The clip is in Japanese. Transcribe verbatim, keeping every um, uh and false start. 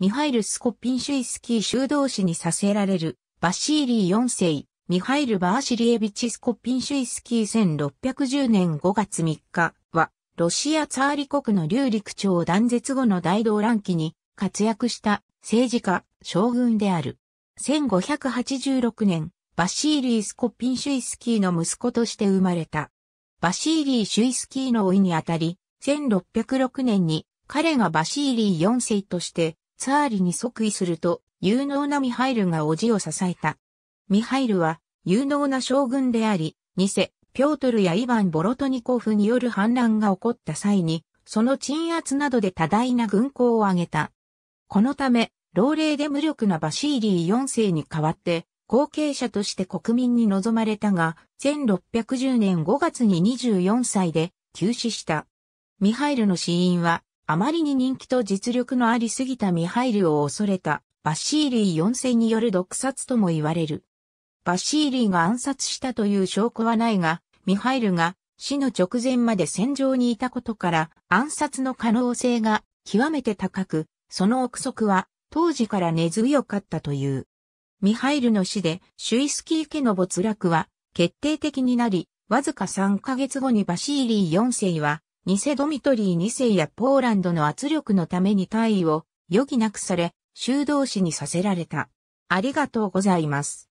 ミハイル・スコピンシュイスキー修道士にさせられる、バシーリーよんせい、ミハイル・バーシリエビチ・スコピンシュイスキーせんろっぴゃくじゅうねんごがつみっかは、ロシアツァーリ国の劉陸長断絶後の大動乱期に活躍した政治家、将軍である。せんごひゃくはちじゅうろくねん、バシーリー・スコピンシュイスキーの息子として生まれた。バシーリー・シュイスキーの甥にあたり、せんろっぴゃくろくねんに彼がバシーリーよんせいとしてツァーリに即位すると有能なミハイルが叔父を支えた。ミハイルは有能な将軍であり、ニセ、ピョートルやイヴァン・ボロトニコフによる反乱が起こった際に、その鎮圧などで多大な軍功を挙げた。このため、老齢で無力なバシーリーよんせいに代わって、後継者として国民に望まれたが、せんろっぴゃくじゅうねんごがつににじゅうよんさいで急死した。ミハイルの死因は、あまりに人気と実力のありすぎたミハイルを恐れた、バシーリーよんせいによる毒殺とも言われる。バシーリーが暗殺したという証拠はないが、ミハイルが死の直前まで戦場にいたことから、暗殺の可能性が極めて高く、その憶測は当時から根強かったという。ミハイルの死で、シュイスキー家の没落は決定的になり、わずかさんかげつごにバシーリーよんせいは、ニセドミトリーにせいやポーランドの圧力のために退位を余儀なくされ、修道士にさせられた。ありがとうございます。